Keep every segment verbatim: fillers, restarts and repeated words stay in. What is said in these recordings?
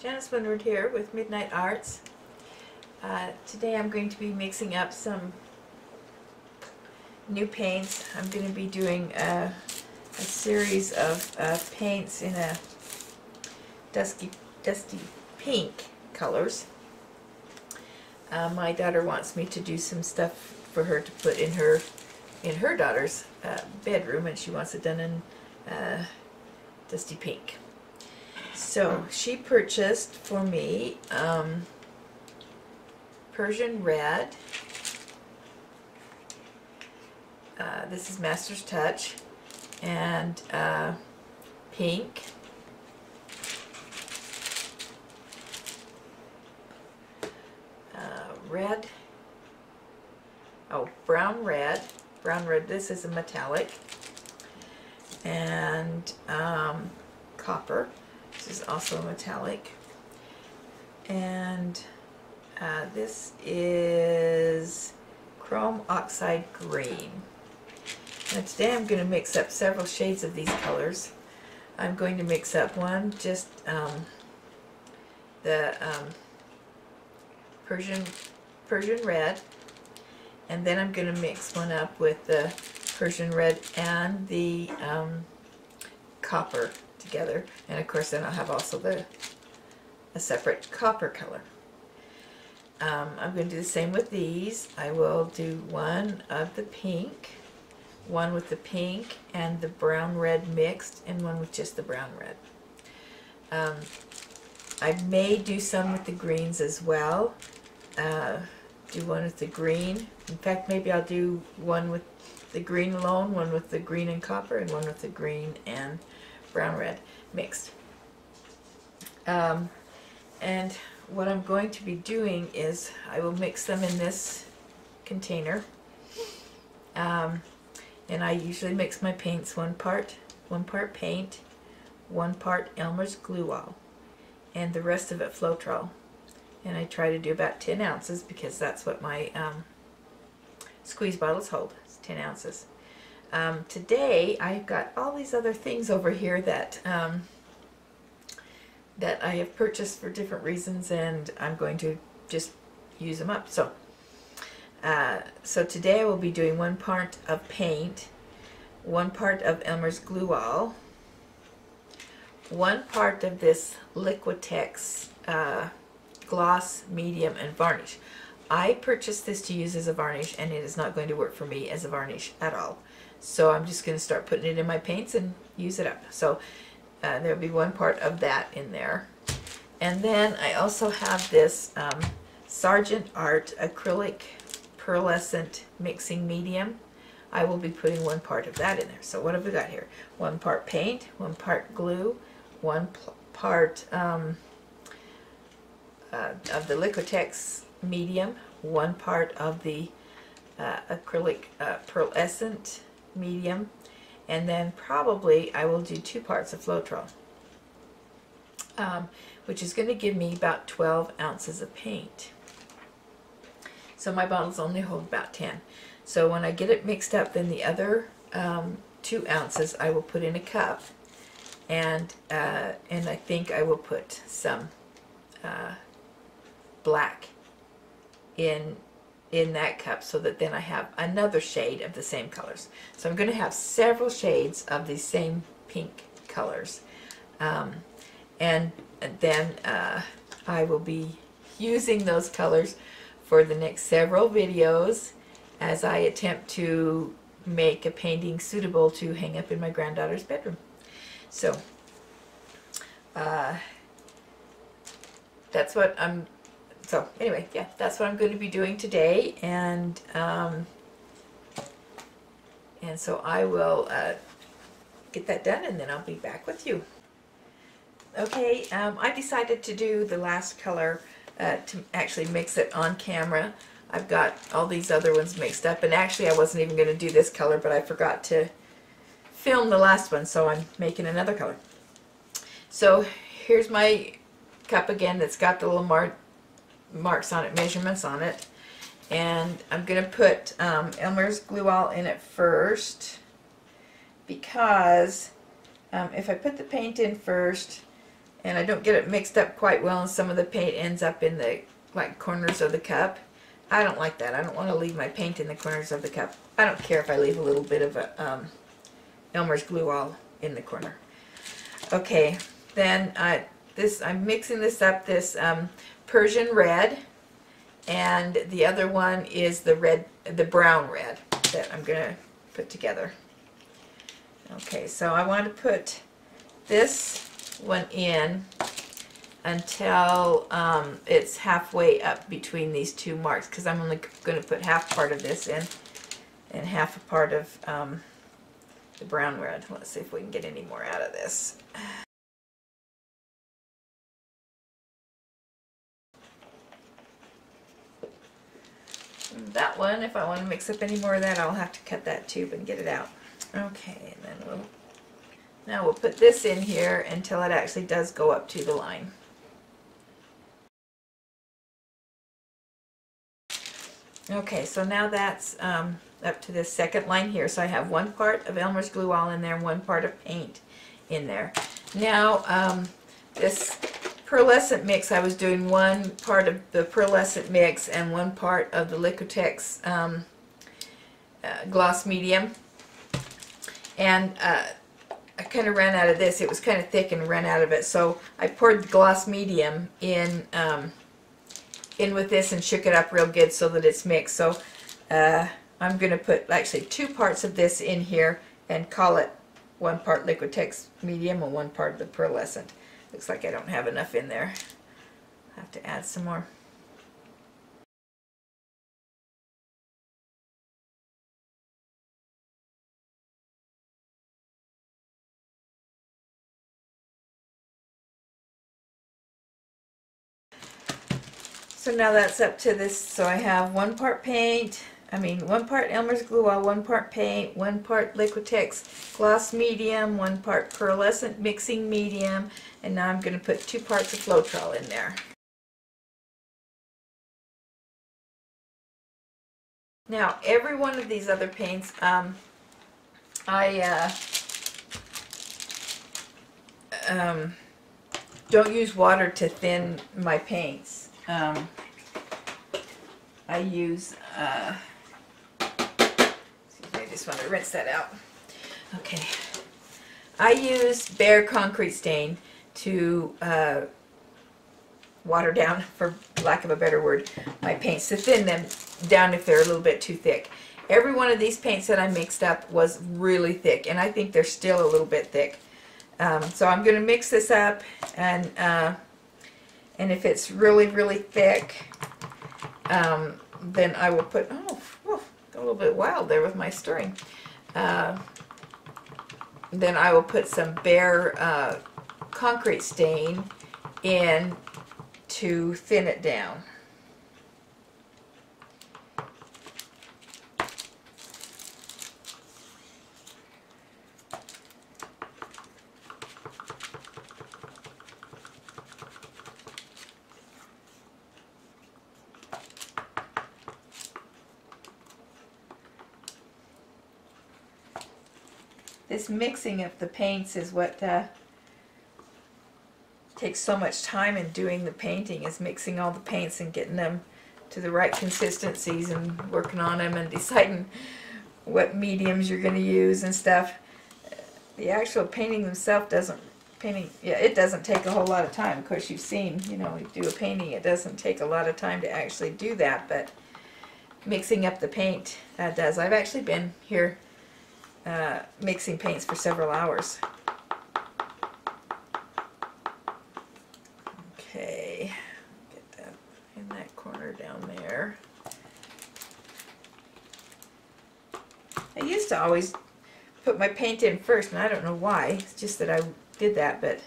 Janice Winward here with Midnight Arts. Uh, today I'm going to be mixing up some new paints. I'm going to be doing a, a series of uh, paints in a dusky, dusty pink colors. Uh, my daughter wants me to do some stuff for her to put in her in her daughter's uh, bedroom, and she wants it done in uh, dusty pink. So she purchased for me um, Persian Red. Uh, this is Master's Touch, and uh, pink, uh, red. Oh, brown red, brown red. This is a metallic, and um, copper. This is also metallic, and uh, this is chrome oxide green. Now today I'm going to mix up several shades of these colors. I'm going to mix up one, just um, the um, Persian Persian Red, and then I'm going to mix one up with the Persian Red and the um, copper together, and of course then I'll have also the a separate copper color. Um, I'm going to do the same with these. I will do one of the pink, one with the pink and the brown red mixed, and one with just the brown red. Um, I may do some with the greens as well. Uh, do one with the green. In fact, maybe I'll do one with the green alone, one with the green and copper, and one with the green and brown red mixed. Um, and what I'm going to be doing is I will mix them in this container, um, and I usually mix my paints one part one part paint, one part Elmer's glue all, and the rest of it Floetrol, and I try to do about ten ounces because that's what my um, squeeze bottles hold. It's ten ounces. Um, today I've got all these other things over here that um, that I have purchased for different reasons, and I'm going to just use them up. So uh, so today I will be doing one part of paint, one part of Elmer's glue all, one part of this Liquitex uh, gloss, medium, and varnish. I purchased this to use as a varnish, and it is not going to work for me as a varnish at all. So I'm just going to start putting it in my paints and use it up. So uh, there will be one part of that in there. And then I also have this um, Sargent Art acrylic pearlescent mixing medium. I will be putting one part of that in there. So what have we got here? One part paint, one part glue, one part um, uh, of the Liquitex medium, one part of the Uh, acrylic uh, pearlescent medium, and then probably I will do two parts of Floetrol, um, which is going to give me about twelve ounces of paint. So my bottles only hold about ten. So when I get it mixed up, then the other um, two ounces I will put in a cup, and uh, and I think I will put some uh, black in in that cup, so that then I have another shade of the same colors. So I'm going to have several shades of these same pink colors, um, and then uh, I will be using those colors for the next several videos as I attempt to make a painting suitable to hang up in my granddaughter's bedroom. So uh, that's what I'm So anyway, yeah, that's what I'm going to be doing today, and um, and so I will uh, get that done, and then I'll be back with you. Okay, um, I decided to do the last color uh, to actually mix it on camera. I've got all these other ones mixed up, and actually I wasn't even going to do this color, but I forgot to film the last one, so I'm making another color. So here's my cup again that's got the little mark. marks on it, measurements on it, and I'm going to put um, Elmer's glue all in it first, because um, if I put the paint in first, and I don't get it mixed up quite well, and some of the paint ends up in the like corners of the cup. I don't like that. I don't want to leave my paint in the corners of the cup. I don't care if I leave a little bit of a, um, Elmer's glue all in the corner. Okay, then I, this, I'm mixing this up, this um, Persian Red, and the other one is the red, the brown red that I'm going to put together. Okay, so I want to put this one in until um, it's halfway up between these two marks, because I'm only going to put half part of this in and half a part of um, the brown red. Let's see if we can get any more out of this. That one, if I want to mix up any more of that, I'll have to cut that tube and get it out. Okay, and then we'll, now we'll put this in here until it actually does go up to the line. Okay, so now that's um, up to this second line here. So I have one part of Elmer's glue all in there, one part of paint in there. Now um, this pearlescent mix, I was doing one part of the pearlescent mix and one part of the Liquitex um, uh, gloss medium. And uh, I kind of ran out of this. It was kind of thick and ran out of it. So I poured the gloss medium in um, in with this and shook it up real good so that it's mixed. So uh, I'm going to put actually two parts of this in here and call it one part Liquitex medium and one part of the pearlescent. Looks like I don't have enough in there. I'll have to add some more. So now that's up to this, so I have one part paint, I mean one part Elmer's glue all, one part paint, one part Liquitex gloss medium, one part pearlescent mixing medium, and now I'm going to put two parts of Floetrol in there. Now every one of these other paints, um, I uh, um, don't use water to thin my paints. Um, I use, uh, excuse me, I just want to rinse that out. Okay. I use bare concrete stain to uh, water down, for lack of a better word, my paints, to thin them down if they're a little bit too thick. Every one of these paints that I mixed up was really thick, and I think they're still a little bit thick. Um, so I'm going to mix this up, and uh, And if it's really, really thick, um, then I will put, oh, whew, got a little bit wild there with my stirring. Uh, then I will put some bare uh, concrete stain in to thin it down. This mixing of the paints is what uh, takes so much time in doing the painting, is mixing all the paints and getting them to the right consistencies and working on them and deciding what mediums you're going to use and stuff. The actual painting themselves doesn't, painting, yeah, it doesn't take a whole lot of time. Of course, you've seen, you know, you do a painting, it doesn't take a lot of time to actually do that, but mixing up the paint uh, does. I've actually been here Uh, mixing paints for several hours. Okay, get that in that corner down there. I used to always put my paint in first, and I don't know why. It's just that I did that, but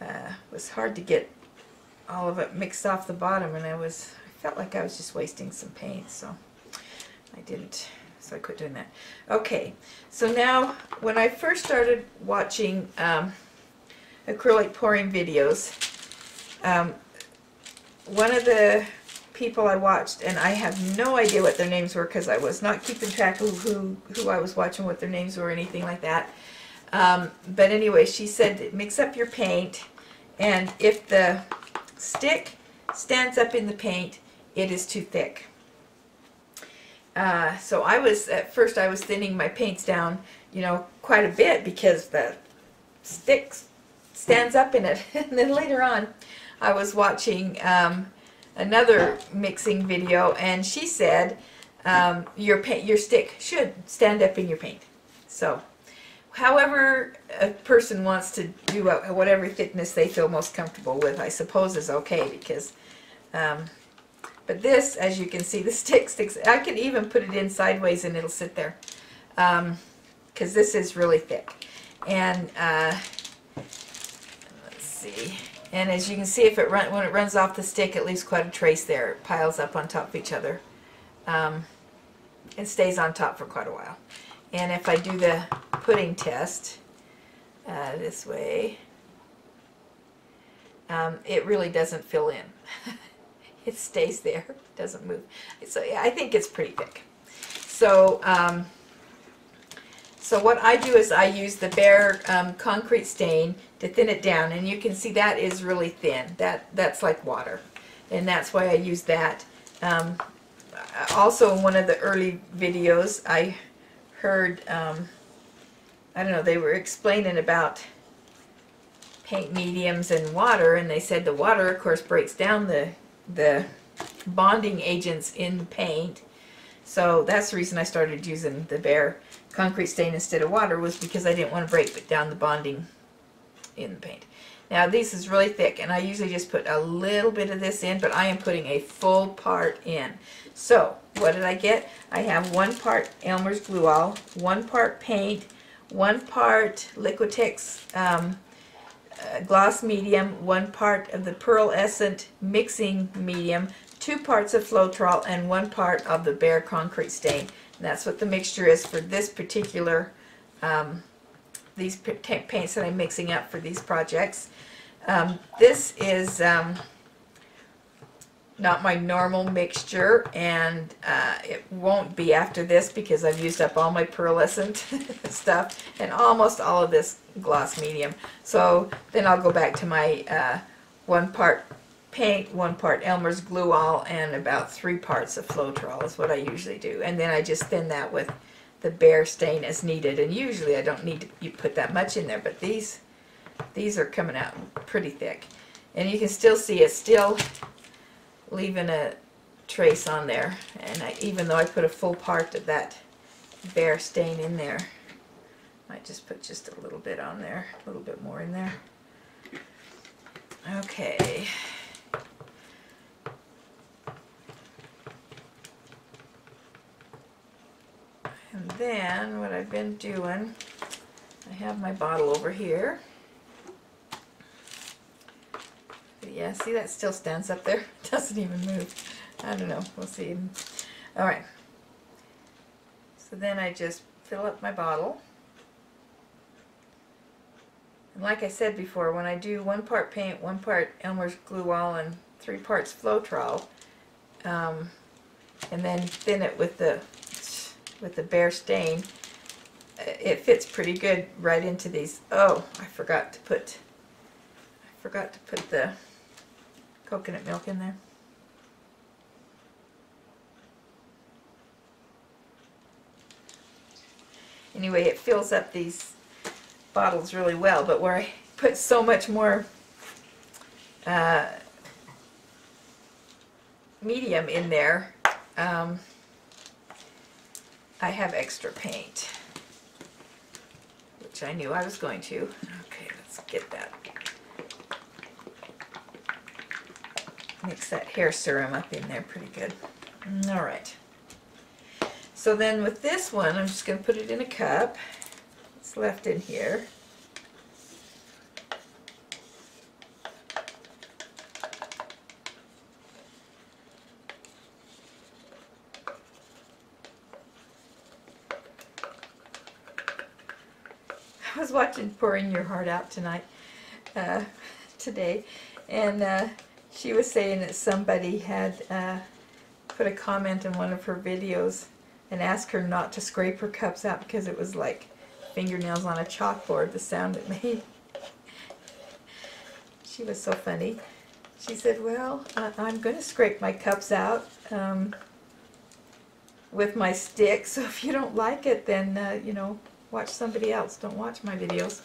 uh, it was hard to get all of it mixed off the bottom, and I was I felt like I was just wasting some paint, so I didn't. So I quit doing that. Okay, so now when I first started watching um, acrylic pouring videos, um, one of the people I watched, and I have no idea what their names were because I was not keeping track of who, who I was watching, what their names were, or anything like that. Um, but anyway, she said, mix up your paint And if the stick stands up in the paint, it is too thick. Uh, so I was, at first I was thinning my paints down, you know, quite a bit because the stick stands up in it. And then later on, I was watching um, another mixing video, and she said um, your paint, your stick should stand up in your paint. So, however a person wants to do whatever thickness they feel most comfortable with, I suppose is okay, because, um, but this, as you can see, the stick sticks. I could even put it in sideways and it'll sit there, um, because this is really thick. And uh, let's see. And as you can see, if it run, when it runs off the stick, it leaves quite a trace there. It piles up on top of each other, um, and stays on top for quite a while. And if I do the pudding test uh, this way, um, it really doesn't fill in. It stays there, it doesn't move. So yeah, I think it's pretty thick. So, um, so what I do is I use the bare um, concrete stain to thin it down, and you can see that is really thin. That that's like water, and that's why I use that. Um, also, in one of the early videos, I heard, um, I don't know, they were explaining about paint mediums and water, and they said the water, of course, breaks down the the bonding agents in the paint. So that's the reason I started using the bare concrete stain instead of water, was because I didn't want to break down the bonding in the paint. Now this is really thick, and I usually just put a little bit of this in, but I am putting a full part in. So what did I get? I have one part Elmer's glue all, one part paint, one part Liquitex um, uh, gloss medium, one part of the pearl essence mixing medium, two parts of Floetrol, and one part of the bare concrete stain. And that's what the mixture is for this particular um, these paints that I'm mixing up for these projects. Um, this is um, not my normal mixture, and uh, it won't be after this because I've used up all my pearlescent stuff and almost all of this gloss medium. So then I'll go back to my uh, one part paint, one part Elmer's glue all, and about three parts of Floetrol is what I usually do. And then I just thin that with the bare stain as needed, and usually I don't need to you put that much in there, but these these are coming out pretty thick, and you can still see it's still leaving a trace on there. And I, even though I put a full part of that bare stain in there, I just put just a little bit on there, a little bit more in there. Okay. And then what I've been doing, I have my bottle over here. But yeah, see, that still stands up there. It doesn't even move. I don't know. We'll see. All right. So then I just fill up my bottle. And like I said before, when I do one part paint, one part Elmer's glue all, and three parts Floetrol, um, and then thin it with the with the bare stain, it fits pretty good right into these. Oh, I forgot to put I forgot to put the coconut milk in there. Anyway, it fills up these bottles really well, but where I put so much more uh, medium in there, um, I have extra paint, which I knew I was going to. Okay, let's get that. Mix that hair serum up in there pretty good. All right. So then with this one, I'm just going to put it in a cup. It's left in here. I was watching Pouring Your Heart Out tonight, uh, today, and uh, she was saying that somebody had uh, put a comment in one of her videos and asked her not to scrape her cups out because it was like fingernails on a chalkboard, the sound it made. she was so funny. She said, well, I, I'm going to scrape my cups out um, with my stick, so if you don't like it, then, uh, you know, watch somebody else. Don't watch my videos.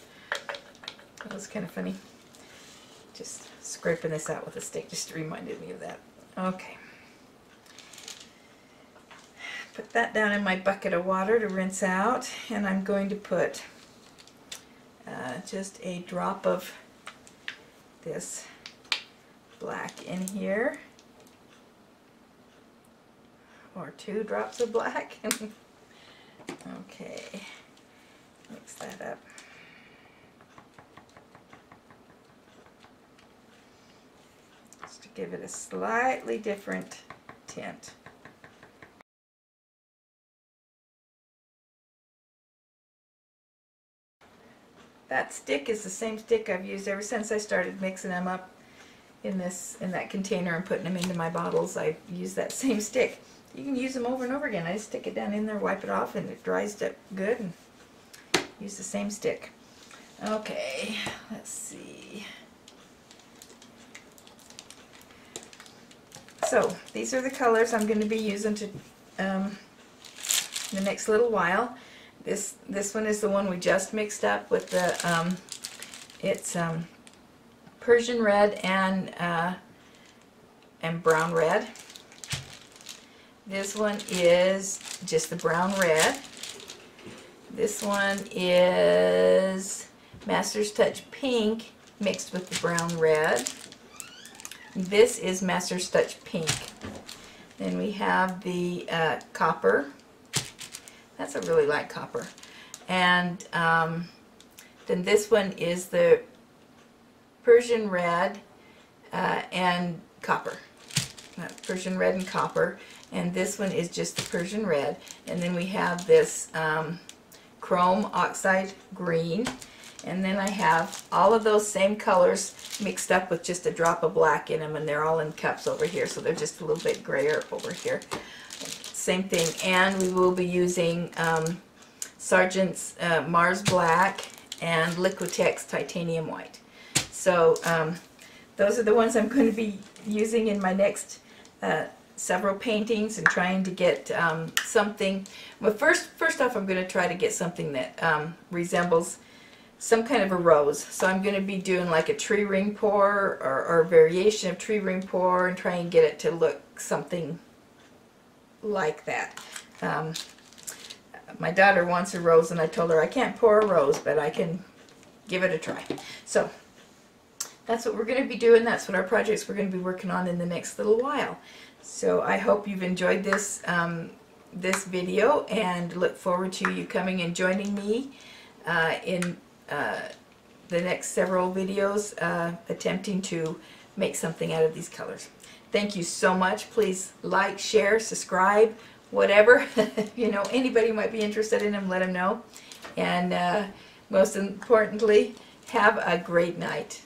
That was kind of funny. Just scraping this out with a stick just reminded me of that. Okay. Put that down in my bucket of water to rinse out, and I'm going to put uh, just a drop of this black in here, or two drops of black. Okay, mix that up. Just to give it a slightly different tint. That stick is the same stick I've used ever since I started mixing them up in this in that container and putting them into my bottles. I use that same stick. You can use them over and over again. I just stick it down in there, wipe it off, and it dries up good, and use the same stick. Okay, let's see. So these are the colors I'm going to be using to um, the next little while. This this one is the one we just mixed up with the um, it's um, Persian red and uh, and brown red. This one is just the brown red. This one is Master's Touch pink mixed with the brown red. This is Master's Touch pink. Then we have the uh, copper. That's a really light copper. And um, then this one is the Persian red uh, and copper. That's Persian red and copper. And this one is just the Persian red. And then we have this um, chrome oxide green. And then I have all of those same colors mixed up with just a drop of black in them, and they're all in cups over here, so they're just a little bit grayer over here. Same thing, and we will be using um, Sargent's uh, Mars Black and Liquitex Titanium White. So um, those are the ones I'm going to be using in my next uh, several paintings and trying to get um, something. Well, first, first off, I'm going to try to get something that um, resembles some kind of a rose. So I'm going to be doing like a tree ring pour, or, or a variation of tree ring pour, and try and get it to look something like that. Um, my daughter wants a rose, and I told her I can't pour a rose, but I can give it a try. So that's what we're going to be doing. That's what our projects we're going to be working on in the next little while. So I hope you've enjoyed this, um, this video, and look forward to you coming and joining me uh, in Uh, the next several videos uh, attempting to make something out of these colors. Thank you so much. Please like, share, subscribe, whatever. You know, anybody might be interested in them, let them know. And uh, most importantly, have a great night.